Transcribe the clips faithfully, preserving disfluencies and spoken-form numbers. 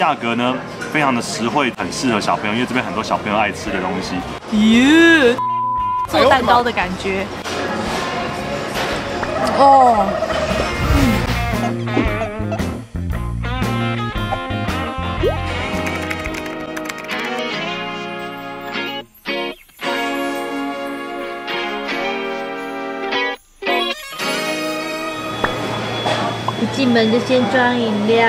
价格呢非常的实惠，很适合小朋友，因为这边很多小朋友爱吃的东西。耶，做蛋糕的感觉。哦。嗯 进门就先装饮料。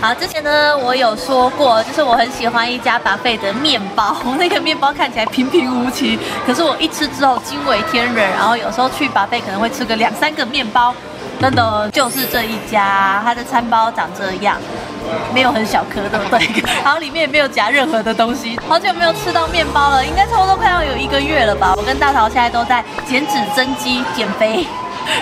好，之前呢我有说过，就是我很喜欢一家buffet的面包，那个面包看起来平平无奇，可是我一吃之后惊为天人。然后有时候去buffet可能会吃个两三个面包，真的就是这一家，它的餐包长这样。 没有很小颗的，对，然后里面也没有夹任何的东西。好久没有吃到面包了，应该差不多快要有一个月了吧。我跟大桃现在都在减脂增肌减肥，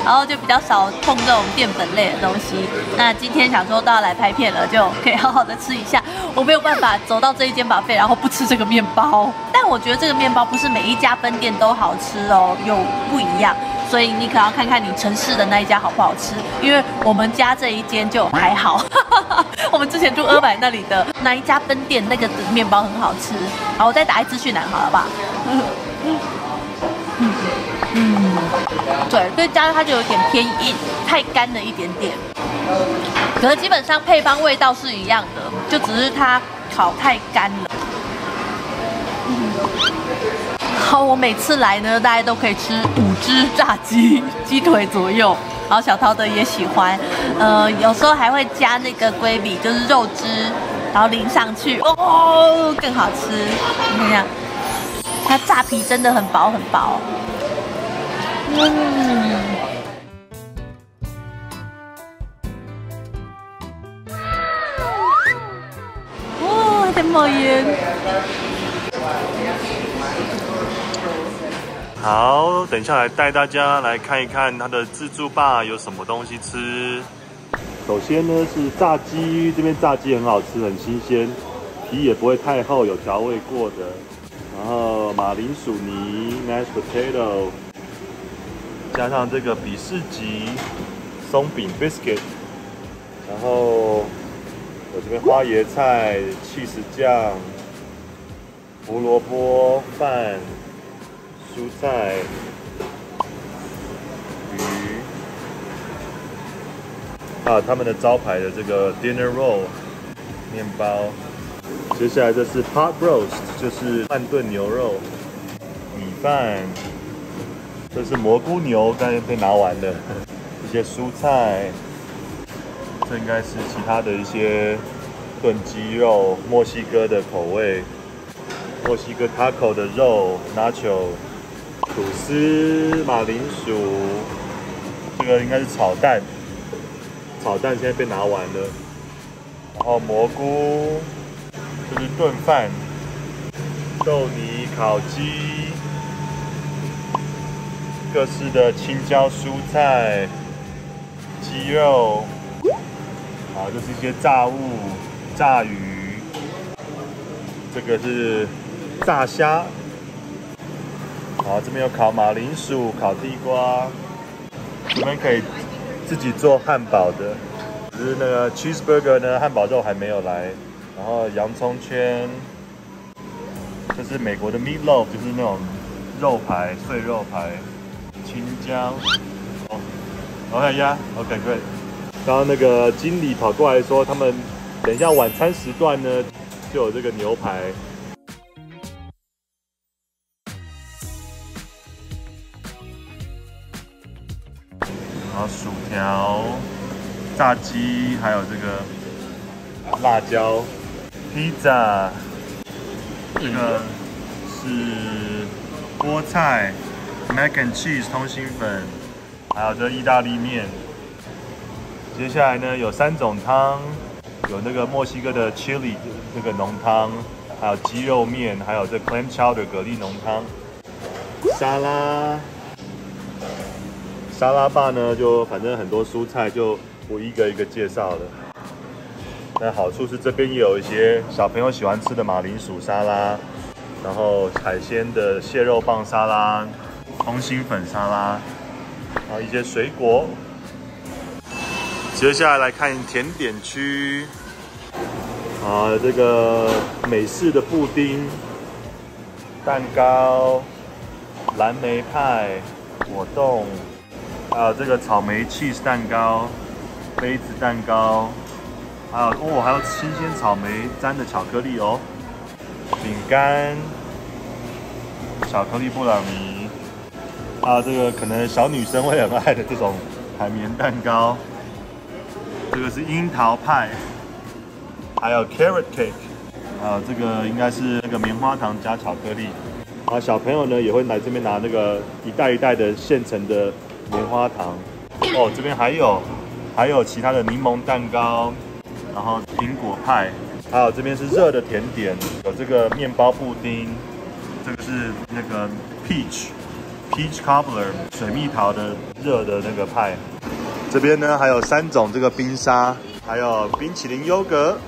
然后就比较少碰这种淀粉类的东西。那今天想说都要来拍片了，就可以好好的吃一下。我没有办法走到这一间buffet，然后不吃这个面包。但我觉得这个面包不是每一家分店都好吃哦，有不一样。 所以你可能要看看你城市的那一家好不好吃，因为我们家这一间就还好。我们之前住二百那里的那一家分店，那个面包很好吃。好，我再打一资讯栏，好了吧？嗯嗯嗯，对，所以加上它就有点偏硬，太干了一点点。可是基本上配方味道是一样的，就只是它烤太干了。嗯 然后我每次来呢，大家都可以吃五只炸鸡鸡腿左右，然后小陶德也喜欢，呃，有时候还会加那个龟米，就是肉汁，然后淋上去，哦，更好吃。你看这样，它炸皮真的很薄很薄。嗯。哦，还在冒烟。 好，等一下来带大家来看一看它的自助吧有什么东西吃。首先呢是炸鸡，这边炸鸡很好吃，很新鲜，皮也不会太厚，有调味过的。然后马铃薯泥 （mashed potato）， 加上这个比士吉松饼 （biscuit）， 然后有这边花椰菜、起司酱、胡萝卜饭。 蔬菜、鱼，还有他们的招牌的这个 dinner roll 面包。接下来这是 pot roast， 就是慢炖牛肉米饭。这是蘑菇牛，刚才被拿完了。一些蔬菜，这应该是其他的一些炖鸡肉，墨西哥的口味，墨西哥 taco 的肉 nacho。 吐司、马铃薯，这个应该是炒蛋，炒蛋现在被拿完了。然后蘑菇，这是炖饭，豆泥烤鸡，各式的青椒蔬菜，鸡肉，好，这是一些炸物，炸鱼，这个是炸虾。 好，这边有烤马铃薯、烤地瓜，你们可以自己做汉堡的。只是那个 cheeseburger 呢，汉堡肉还没有来。然后洋葱圈，这是美国的 meat loaf， 就是那种肉排、碎肉排、青椒。哦，我看一下 ，OK great。刚刚那个经理跑过来说，他们等一下晚餐时段呢，就有这个牛排。 然后薯条、炸鸡，还有这个辣椒、披萨，这个是菠菜、mac and cheese 通心粉，还有这意大利面。接下来呢，有三种汤，有那个墨西哥的 chili 那个浓汤，还有鸡肉面，还有这 clam chowder 蛤蜊浓汤，沙拉。 沙拉吧呢，就反正很多蔬菜就不一个一个介绍了。那好处是这边也有一些小朋友喜欢吃的马铃薯沙拉，然后海鲜的蟹肉棒沙拉，空心粉沙拉，然后一些水果。接下来来看甜点区，啊，这个美式的布丁、蛋糕、蓝莓派、果冻，还有这个草莓 cheese 蛋糕、杯子蛋糕，还有哦，还有新鲜草莓沾的巧克力哦，饼干。 巧克力布朗尼，还有这个可能小女生会很爱的这种海绵蛋糕，这个是樱桃派，还有 carrot cake， 还有这个应该是那个棉花糖加巧克力。啊，小朋友呢也会来这边拿那个一袋一袋的现成的棉花糖。哦，这边还有还有其他的柠檬蛋糕，然后苹果派，还有这边是热的甜点，有这个面包布丁。 这个是那个 peach peach cobbler 水蜜桃的热的那个派，这边呢还有三种这个冰沙，还有冰淇淋优格。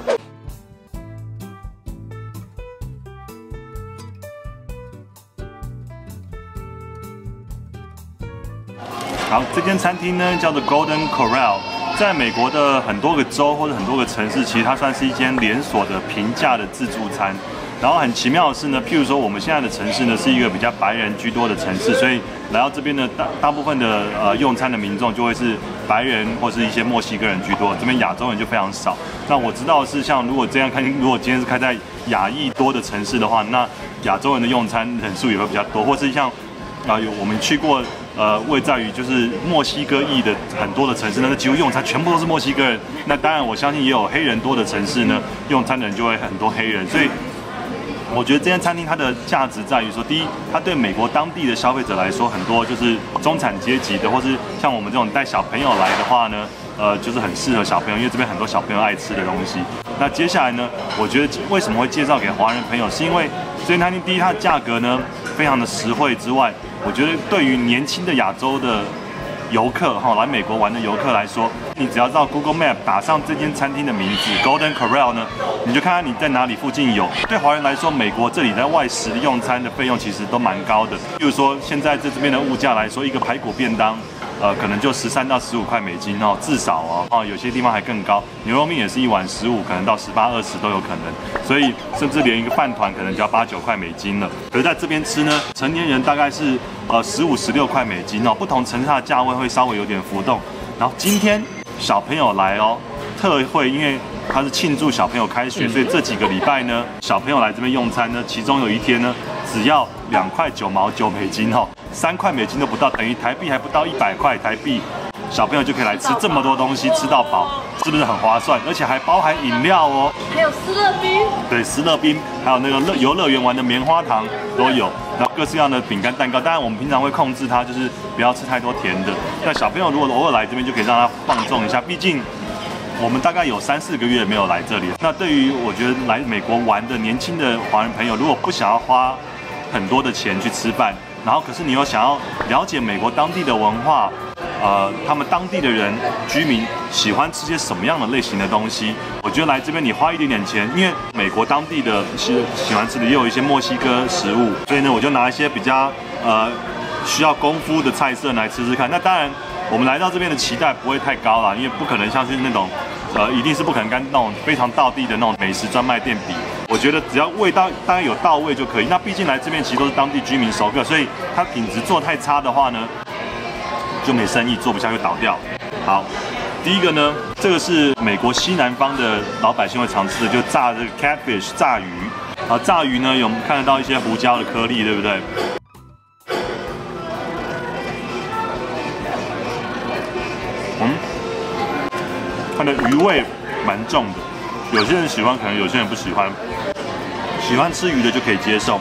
好，这间餐厅呢叫做 Golden Corral， 在美国的很多个州或者很多个城市，其实它算是一间连锁的平价的自助餐。 然后很奇妙的是呢，譬如说我们现在的城市呢是一个比较白人居多的城市，所以来到这边的大大部分的呃用餐的民众就会是白人或是一些墨西哥人居多，这边亚洲人就非常少。那我知道的是像如果这样看，如果今天是开在亚裔多的城市的话，那亚洲人的用餐人数也会比较多，或是像啊有、呃、我们去过呃位在于就是墨西哥裔的很多的城市，但是几乎用餐全部都是墨西哥人。那当然我相信也有黑人多的城市呢，用餐的人就会很多黑人，所以。 我觉得这间餐厅它的价值在于说，第一，它对美国当地的消费者来说，很多就是中产阶级的，或是像我们这种带小朋友来的话呢，呃，就是很适合小朋友，因为这边很多小朋友爱吃的东西。那接下来呢，我觉得为什么会介绍给华人朋友，是因为这间餐厅第一，它的价格呢非常的实惠之外，我觉得对于年轻的亚洲的游客哈，来美国玩的游客来说，你只要到 Google Map 打上这间餐厅的名字 Golden Corral 呢。 你就看看你在哪里附近有。对华人来说，美国这里在外食用餐的费用其实都蛮高的。比如说，现在在这边的物价来说，一个排骨便当，呃，可能就十三到十五块美金哦，至少哦，哦，有些地方还更高。牛肉面也是一碗十五，可能到十八、二十都有可能。所以，甚至连一个饭团可能就要八九块美金了。可是在这边吃呢，成年人大概是呃十五、十六块美金哦，不同城市的价位会稍微有点浮动。然后今天小朋友来哦，特惠，因为。 他是庆祝小朋友开学，所以这几个礼拜呢，小朋友来这边用餐呢，其中有一天呢，只要两块九毛九美金哦，三块美金都不到，等于台币还不到一百块台币，小朋友就可以来吃这么多东西，吃到饱，是不是很划算？而且还包含饮料哦，还有思乐冰，对，思乐冰，还有那个乐游乐园玩的棉花糖都有，然后各式各样的饼干蛋糕，当然我们平常会控制它，就是不要吃太多甜的。那小朋友如果偶尔来这边，就可以让他放纵一下，毕竟。 我们大概有三四个月没有来这里了。那对于我觉得来美国玩的年轻的华人朋友，如果不想要花很多的钱去吃饭，然后可是你又想要了解美国当地的文化，呃，他们当地的人居民喜欢吃些什么样的类型的东西，我觉得来这边你花一点点钱，因为美国当地的喜喜欢吃的也有一些墨西哥食物，所以呢，我就拿一些比较呃需要功夫的菜色来吃吃看。那当然。 我们来到这边的期待不会太高啦，因为不可能像是那种，呃，一定是不可能跟那种非常道地的那种美食专卖店比。我觉得只要味道大概有到位就可以。那毕竟来这边其实都是当地居民熟客，所以它品质做太差的话呢，就没生意，做不下去倒掉。好，第一个呢，这个是美国西南方的老百姓会常吃的，就炸这个 catfish 炸鱼。啊，炸鱼呢有看得到一些胡椒的颗粒，对不对？ 它的鱼味蛮重的，有些人喜欢，可能有些人不喜欢。喜欢吃鱼的就可以接受，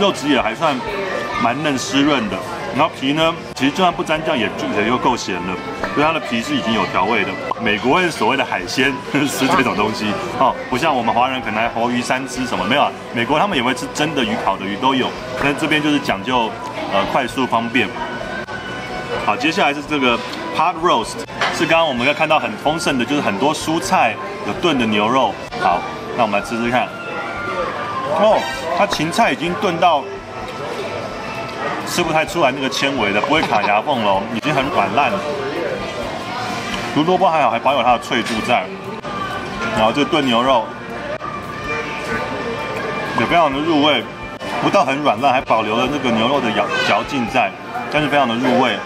肉质也还算蛮嫩湿润的。然后皮呢，其实就算不沾酱也也就够咸了，所以它的皮是已经有调味的。美国人所谓的海鲜吃这种东西哦，不像我们华人可能还活鱼三吃什么没有啊？美国他们也会吃蒸的鱼、烤的鱼都有，但这边就是讲究呃快速方便。好，接下来是这个 pot roast。 是刚刚我们要看到很丰盛的，就是很多蔬菜，有炖的牛肉。好，那我们来吃吃看。哦，它芹菜已经炖到吃不太出来那个纤维的，不会卡牙缝喽，已经很软烂了。胡萝卜还好，还保有它的脆度在。然后这炖牛肉也非常的入味，不到很软烂，还保留了那个牛肉的咬嚼劲在，但是非常的入味。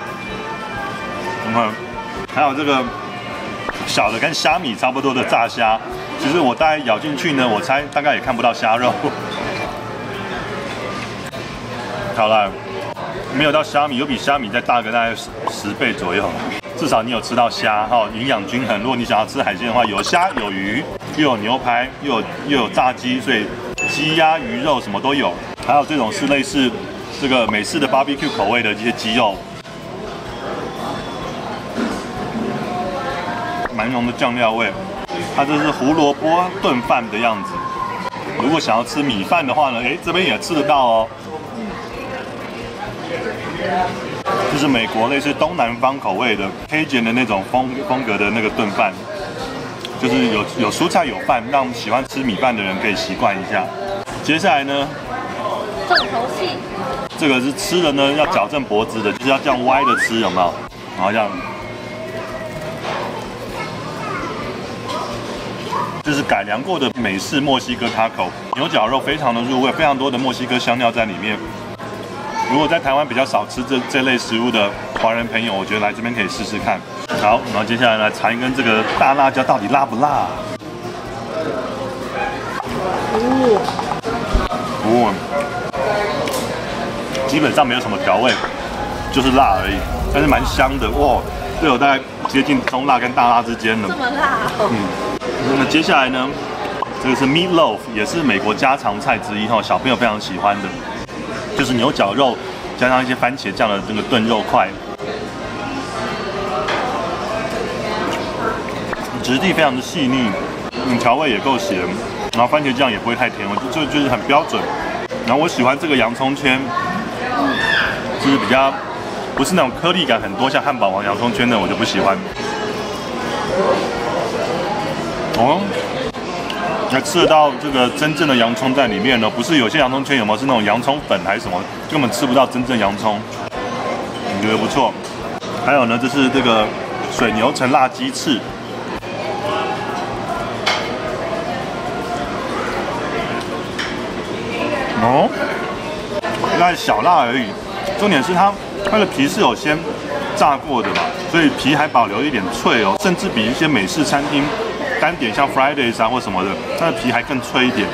你看，还有这个小的跟虾米差不多的炸虾，其实我大概咬进去呢，我猜大概也看不到虾肉。 好了，没有到虾米，有比虾米再大个大概十十倍左右，至少你有吃到虾哈，营养均衡。如果你想要吃海鲜的话，有虾有鱼，又有牛排，又有又有炸鸡，所以鸡鸭鱼肉什么都有。还有这种是类似这个美式的 B B Q 口味的一些鸡肉，蛮浓的酱料味。它这是胡萝卜炖饭的样子。如果想要吃米饭的话呢，哎，这边也吃得到哦。 这是美国类似东南方口味的 Cajun 的那种风风格的那个炖饭，就是有有蔬菜有饭，让喜欢吃米饭的人可以习惯一下。接下来呢，重头戏，这个是吃的呢，要矫正脖子的，就是要这样歪着吃，有没有？然后这样，这是改良过的美式墨西哥taco，牛角肉非常的入味，非常多的墨西哥香料在里面。 如果在台湾比较少吃这这类食物的华人朋友，我觉得来这边可以试试看。好，然后接下来来尝一根这个大辣椒到底辣不辣、啊？哦，哦，基本上没有什么调味，就是辣而已，但是蛮香的哇！这有大概接近中辣跟大辣之间了。这么辣、哦？嗯。那么接下来呢？这个是 meat loaf， 也是美国家常菜之一哈，小朋友非常喜欢的。 就是牛角肉加上一些番茄酱的那个炖肉块，质地非常的细腻，嗯，调味也够咸，然后番茄酱也不会太甜，我就就是很标准。然后我喜欢这个洋葱圈，就是比较不是那种颗粒感很多，像汉堡王洋葱圈的我就不喜欢。哦，还吃得到这个真正的洋葱在里面呢，不是有些洋葱圈有没有是那种洋葱粉还是什么，根本吃不到真正洋葱，我觉得不错。还有呢，这是这个水牛城辣鸡翅，哦，大概小辣而已。重点是它它的皮是有先炸过的嘛，所以皮还保留一点脆哦，甚至比一些美式餐厅。 单点像 Fridays 啊或什么的，它的皮还更脆一点，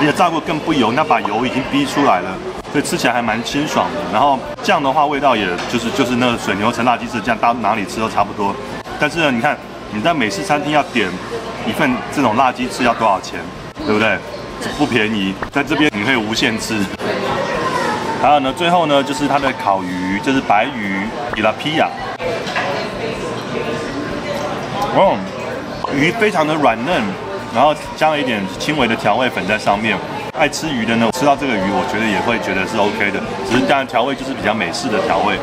而且炸过更不油，那把油已经逼出来了，所以吃起来还蛮清爽的。然后酱的话，味道也就是就是那个水牛城辣鸡翅酱，到哪里吃都差不多。但是呢，你看你在美式餐厅要点一份这种辣鸡翅要多少钱，对不对？不便宜，在这边你可以无限吃。还有呢，最后呢就是它的烤鱼，就是白鱼 tilapia。哦。 鱼非常的软嫩，然后加了一点轻微的调味粉在上面。爱吃鱼的呢，吃到这个鱼，我觉得也会觉得是 OK 的。只是当然调味就是比较美式的调味。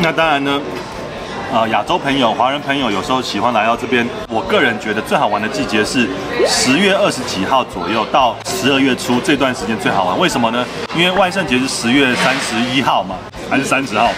那当然呢，呃，亚洲朋友、华人朋友有时候喜欢来到这边。我个人觉得最好玩的季节是十月二十几号左右到十二月初这段时间最好玩。为什么呢？因为万圣节是十月三十一号嘛，还是三十号，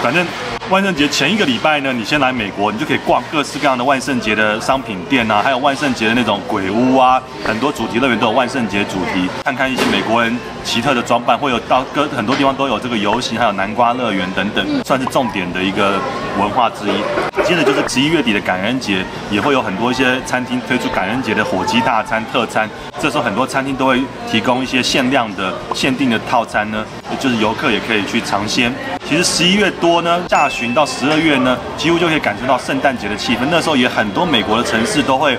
反正。 万圣节前一个礼拜呢，你先来美国，你就可以逛各式各样的万圣节的商品店啊，还有万圣节的那种鬼屋啊，很多主题乐园都有万圣节主题，看看一些美国人奇特的装扮，会有到各很多地方都有这个游行，还有南瓜乐园等等，算是重点的一个文化之一。接着就是十一月底的感恩节，也会有很多一些餐厅推出感恩节的火鸡大餐特餐，这时候很多餐厅都会提供一些限量的、限定的套餐呢，就是游客也可以去尝鲜。其实十一月多呢，下雪。 到十二月呢，几乎就可以感受到圣诞节的气氛。那时候也很多美国的城市都会有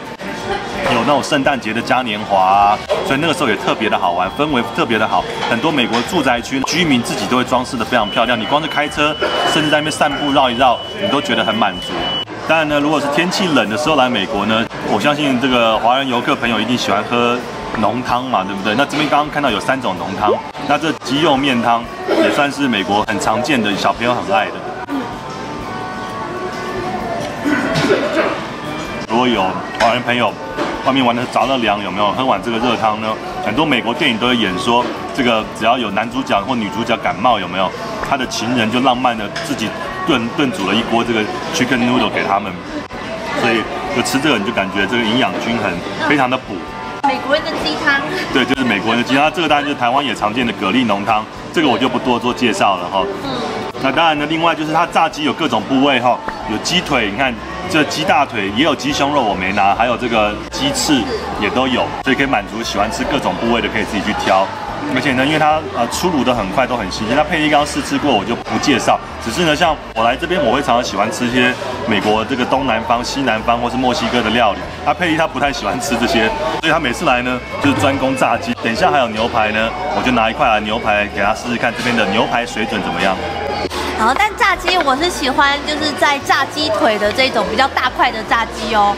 那种圣诞节的嘉年华、啊，所以那个时候也特别的好玩，氛围特别的好。很多美国住宅区居民自己都会装饰的非常漂亮，你光是开车，甚至在那边散步绕一绕，你都觉得很满足。当然呢，如果是天气冷的时候来美国呢，我相信这个华人游客朋友一定喜欢喝浓汤嘛，对不对？那这边刚刚看到有三种浓汤，那这鸡肉面汤也算是美国很常见的，小朋友很爱的。 如果有华人朋友外面玩的着了凉，有没有喝碗这个热汤呢？很多美国电影都会演说，这个只要有男主角或女主角感冒，有没有他的情人就浪漫的自己炖炖煮了一锅这个 chicken noodle 给他们，所以就吃这个你就感觉这个营养均衡，非常的补。美国人的鸡汤，对，就是美国人的鸡汤。这个当然就是台湾也常见的蛤蜊浓汤，这个我就不多做介绍了哈。嗯。那当然呢，另外就是它炸鸡有各种部位哈，有鸡腿，你看这鸡大腿也有鸡胸肉我没拿，还有这个鸡翅也都有，所以可以满足喜欢吃各种部位的可以自己去挑。 而且呢，因为它呃出炉的很快，都很新鲜。它配方试吃过，我就不介绍。只是呢，像我来这边，我会常常喜欢吃一些美国这个东南方、西南方或是墨西哥的料理。他佩仪他不太喜欢吃这些，所以他每次来呢就是专攻炸鸡。等一下还有牛排呢，我就拿一块来牛排给他试试看这边的牛排水准怎么样。 然后，但炸鸡我是喜欢，就是在炸鸡腿的这种比较大块的炸鸡哦。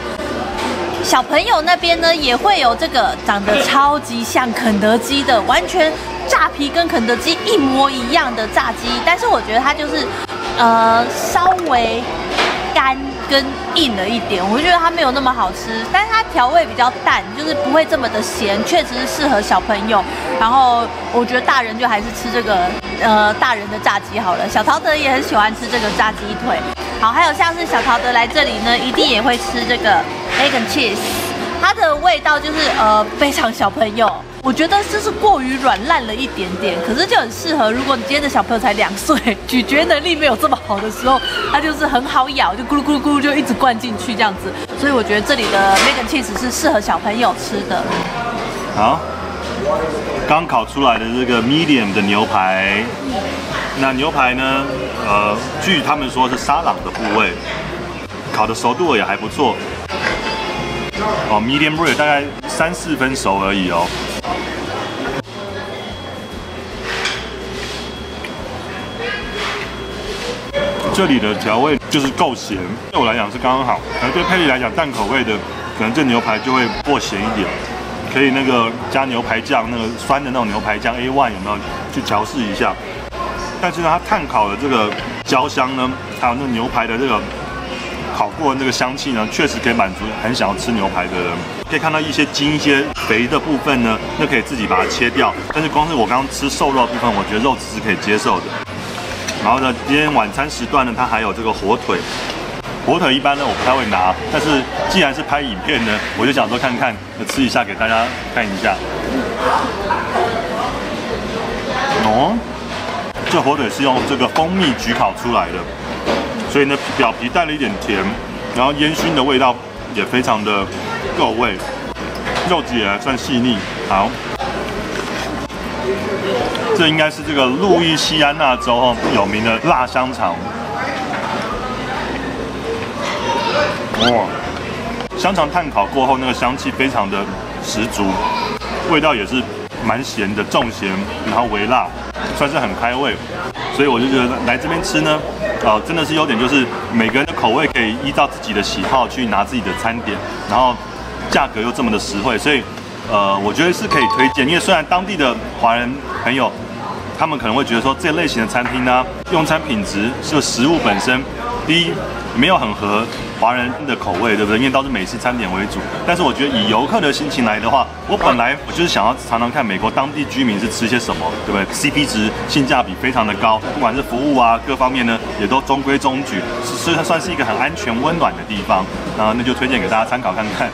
小朋友那边呢也会有这个长得超级像肯德基的，完全炸皮跟肯德基一模一样的炸鸡，但是我觉得它就是呃稍微干跟硬了一点，我就觉得它没有那么好吃，但是它调味比较淡，就是不会这么的咸，确实是适合小朋友。然后我觉得大人就还是吃这个。 呃，大人的炸鸡好了，小陶德也很喜欢吃这个炸鸡腿。好，还有像是小陶德来这里呢，一定也会吃这个 egg and cheese， 它的味道就是呃非常小朋友，我觉得就是过于软烂了一点点，可是就很适合，如果你今天的小朋友才两岁，咀嚼能力没有这么好的时候，它就是很好咬，就咕噜咕噜咕噜就一直灌进去这样子。所以我觉得这里的 egg and cheese 是适合小朋友吃的。好。 刚烤出来的这个 medium 的牛排，那牛排呢？呃，据他们说是沙朗的部位，烤的熟度也还不错。哦 ，medium rare 大概三四分熟而已哦。这里的调味就是够咸，对我来讲是刚刚好，而对佩里来讲淡口味的，可能这牛排就会过咸一点。 可以那个加牛排酱，那个酸的那种牛排酱 A one 有没有去调试一下？但是呢，它炭烤的这个焦香呢，还有那牛排的这个烤过的那个香气呢，确实可以满足很想要吃牛排的人。可以看到一些筋、一些肥的部分呢，那可以自己把它切掉。但是光是我刚刚吃瘦肉的部分，我觉得肉质是可以接受的。然后呢，今天晚餐时段呢，它还有这个火腿。 火腿一般呢，我不太会拿，但是既然是拍影片呢，我就想说看看，吃一下给大家看一下。哦，这火腿是用这个蜂蜜焗烤出来的，所以呢表皮带了一点甜，然后烟熏的味道也非常的够味，肉质也还算细腻。好，这应该是这个路易西安那州哦有名的辣香肠。 哇，香肠炭烤过后，那个香气非常的十足，味道也是蛮咸的，重咸，然后微辣，算是很开胃。所以我就觉得来这边吃呢，呃，真的是优点就是每个人的口味可以依照自己的喜好去拿自己的餐点，然后价格又这么的实惠，所以呃，我觉得是可以推荐。因为虽然当地的华人朋友他们可能会觉得说这类型的餐厅呢、啊，用餐品质是食物本身，第一。 没有很合华人的口味，对不对？因为都是美式餐点为主。但是我觉得以游客的心情来的话，我本来我就是想要尝尝看美国当地居民是吃些什么，对不对 ？C P 值、性价比非常的高，不管是服务啊各方面呢，也都中规中矩，所以它算是一个很安全、温暖的地方。然后那就推荐给大家参考看看。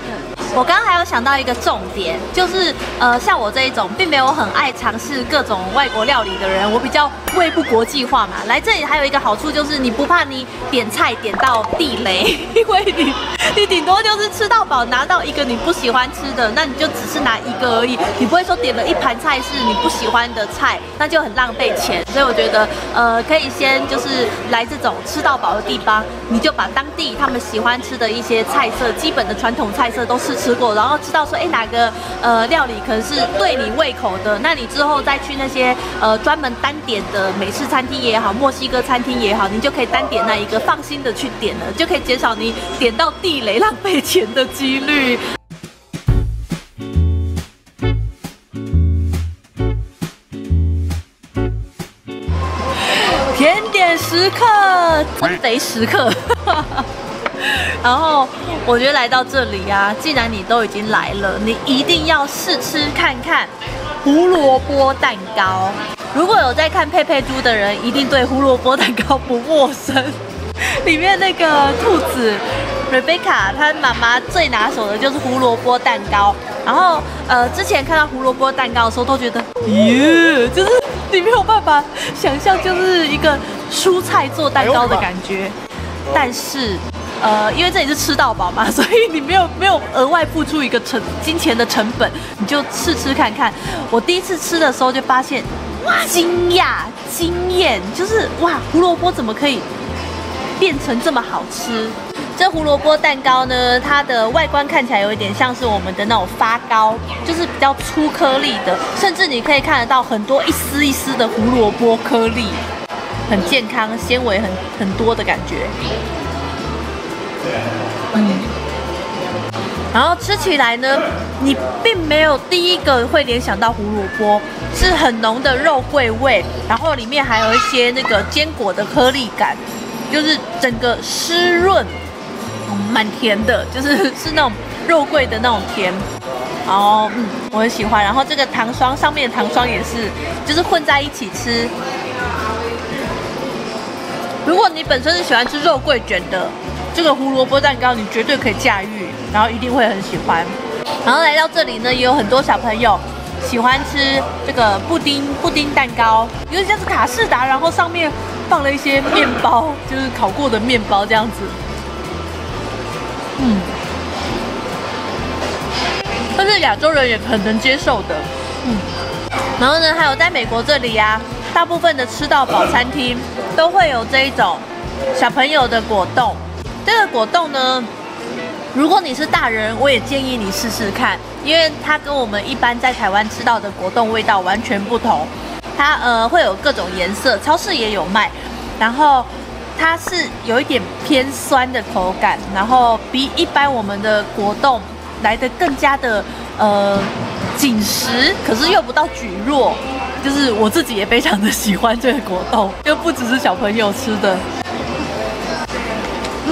我刚刚还有想到一个重点，就是呃，像我这一种并没有很爱尝试各种外国料理的人，我比较胃不国际化嘛。来这里还有一个好处就是你不怕你点菜点到。 到地雷，因为你你顶多就是吃到饱，拿到一个你不喜欢吃的，那你就只是拿一个而已，你不会说点了一盘菜是你不喜欢的菜，那就很浪费钱。所以我觉得，呃，可以先就是来这种吃到饱的地方，你就把当地他们喜欢吃的一些菜色，基本的传统菜色都试吃过，然后知道说，哎，哪个呃料理可能是对你胃口的，那你之后再去那些呃专门单点的美式餐厅也好，墨西哥餐厅也好，你就可以单点那一个，放心的去。 点了就可以减少你点到地雷浪费钱的几率。甜点时刻，增肥时刻。然后我觉得来到这里啊，既然你都已经来了，你一定要试吃看看胡萝卜蛋糕。如果有在看佩佩猪的人，一定对胡萝卜蛋糕不陌生。里面那个兔子 Rebecca， 她妈妈最拿手的就是胡萝卜蛋糕。然后呃，之前看到胡萝卜蛋糕的时候，都觉得，耶，就是你没有办法想象，就是一个蔬菜做蛋糕的感觉。但是。 呃，因为这里是吃到饱嘛，所以你没有没有额外付出一个成金钱的成本，你就试吃看看。我第一次吃的时候就发现，惊讶、惊艳，就是哇，胡萝卜怎么可以变成这么好吃？这胡萝卜蛋糕呢，它的外观看起来有一点像是我们的那种发糕，就是比较粗颗粒的，甚至你可以看得到很多一丝一丝的胡萝卜颗粒，很健康，纤维很很多的感觉。 嗯，然后吃起来呢，你并没有第一个会联想到胡萝卜，是很浓的肉桂味，然后里面还有一些那个坚果的颗粒感，就是整个湿润，蛮甜的，就是是那种肉桂的那种甜。然后嗯，我很喜欢。然后这个糖霜上面的糖霜也是，就是混在一起吃。如果你本身是喜欢吃肉桂卷的。 这个胡萝卜蛋糕你绝对可以驾驭，然后一定会很喜欢。然后来到这里呢，也有很多小朋友喜欢吃这个布丁布丁蛋糕，有点像是卡士达，然后上面放了一些面包，就是烤过的面包这样子。嗯，但是亚洲人也很能接受的。嗯，然后呢，还有在美国这里啊，大部分的吃到饱餐厅都会有这一种小朋友的果冻。 这个果冻呢，如果你是大人，我也建议你试试看，因为它跟我们一般在台湾吃到的果冻味道完全不同。它呃会有各种颜色，超市也有卖。然后它是有一点偏酸的口感，然后比一般我们的果冻来得更加的呃紧实，可是又不到蒟蒻。就是我自己也非常的喜欢这个果冻，又不只是小朋友吃的。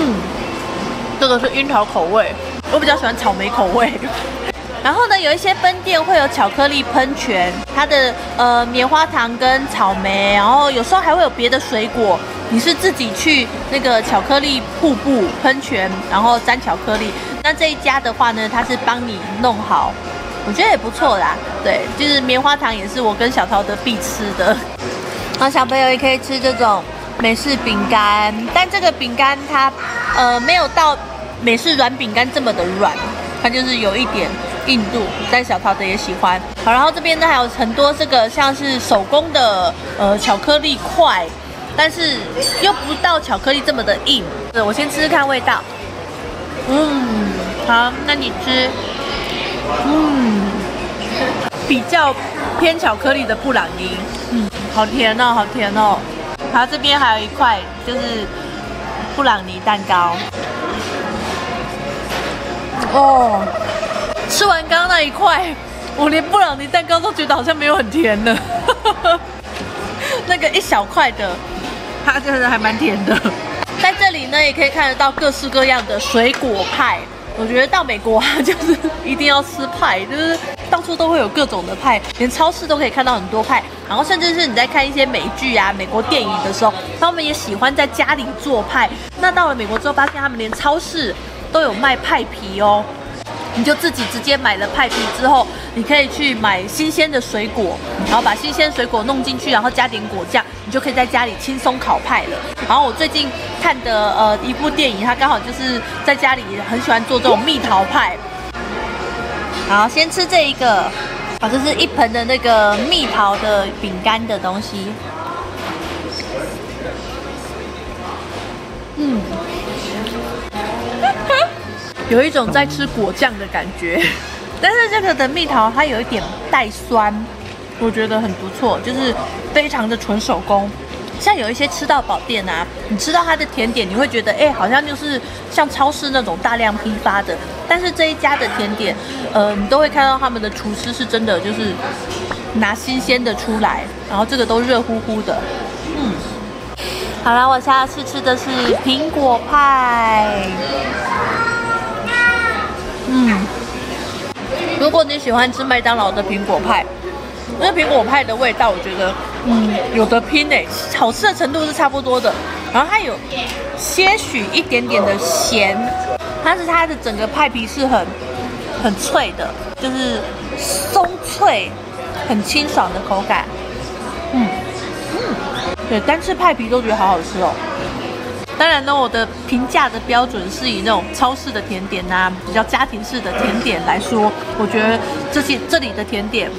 嗯，这个是樱桃口味，我比较喜欢草莓口味。然后呢，有一些分店会有巧克力喷泉，它的呃棉花糖跟草莓，然后有时候还会有别的水果。你是自己去那个巧克力瀑布喷泉，然后沾巧克力。那这一家的话呢，它是帮你弄好，我觉得也不错啦。对，就是棉花糖也是我跟小陶德必吃的。然后小朋友也可以吃这种。 美式饼干，但这个饼干它，呃，没有到美式软饼干这么的软，它就是有一点硬度，但小陶德也喜欢。好，然后这边呢还有很多这个像是手工的呃巧克力块，但是又不到巧克力这么的硬。我先吃吃看味道。嗯，好，那你吃。嗯，比较偏巧克力的布朗尼。嗯，好甜哦，好甜哦。 然后这边还有一块就是布朗尼蛋糕哦。吃完刚刚那一块，我连布朗尼蛋糕都觉得好像没有很甜了。那个一小块的，它真的还蛮甜的。在这里呢，也可以看得到各式各样的水果派。我觉得到美国啊，就是一定要吃派，就是到处都会有各种的派，连超市都可以看到很多派。 然后，甚至是你在看一些美剧啊、美国电影的时候，他们也喜欢在家里做派。那到了美国之后，发现他们连超市都有卖派皮哦。你就自己直接买了派皮之后，你可以去买新鲜的水果，然后把新鲜水果弄进去，然后加点果酱，你就可以在家里轻松烤派了。然后我最近看的呃一部电影，它刚好就是在家里很喜欢做这种蜜桃派。好，先吃这一个。 啊，这是一盆的那个蜜桃的饼干的东西。嗯，有一种在吃果酱的感觉，但是这个的蜜桃它有一点带酸，我觉得很不错，就是非常的纯手工。像有一些吃到饱店啊，你吃到它的甜点，你会觉得哎、欸，好像就是像超市那种大量批发的。 但是这一家的甜点，呃，你都会看到他们的厨师是真的就是拿新鲜的出来，然后这个都热乎乎的。嗯，好啦，我现在试吃的是苹果派。嗯，如果你喜欢吃麦当劳的苹果派，那苹果派的味道，我觉得嗯有得拼诶，好吃的程度是差不多的。然后它有些许一点点的咸，但是它的整个派皮是很很脆的，就是松脆，很清爽的口感。嗯嗯，对，单吃派皮都觉得好好吃哦。 当然呢，我的评价的标准是以那种超市的甜点呐、啊，比较家庭式的甜点来说，我觉得这些这里的甜点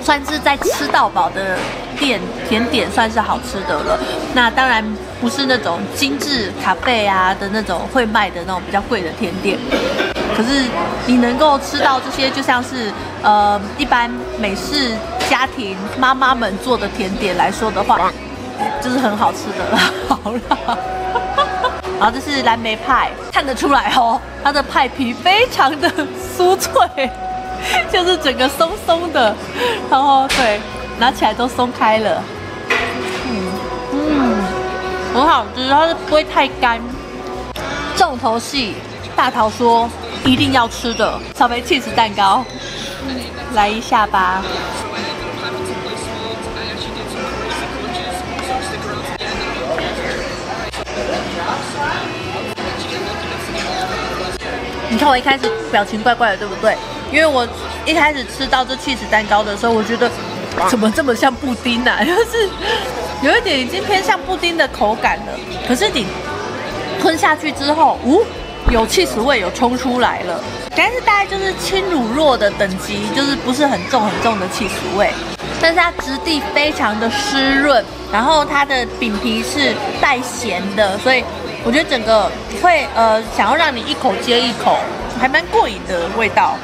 算是在吃到饱的店甜点算是好吃的了。那当然不是那种精致咖啡啊的那种会卖的那种比较贵的甜点，可是你能够吃到这些，就像是呃一般美式家庭妈妈们做的甜点来说的话，就是很好吃的了。好了。 然后这是蓝莓派，看得出来哦，它的派皮非常的酥脆，就是整个松松的，然后对，拿起来都松开了，嗯嗯，很好吃，它是不会太干。重头戏，大桃说一定要吃的草莓起司蛋糕，来一下吧。 你看我一开始表情怪怪的，对不对？因为我一开始吃到这起司蛋糕的时候，我觉得怎么这么像布丁啊？就是有一点已经偏向布丁的口感了。可是你吞下去之后，呜、哦，有起司味有冲出来了，但是大概就是轻乳酪的等级，就是不是很重很重的起司味。 但是它质地非常的湿润，然后它的饼皮是带咸的，所以我觉得整个会呃想要让你一口接一口，还蛮过瘾的味道。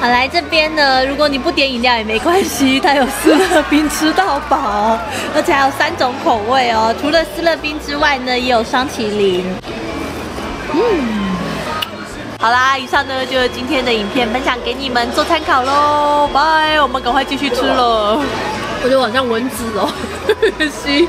好，来这边呢，如果你不点饮料也没关系，它有思乐冰吃到饱，而且还有三种口味哦。除了思乐冰之外呢，也有双麒麟。嗯。 好啦，以上呢就是今天的影片分享给你们做参考喽，拜！我们赶快继续吃了，我觉得好像蚊子哦，吸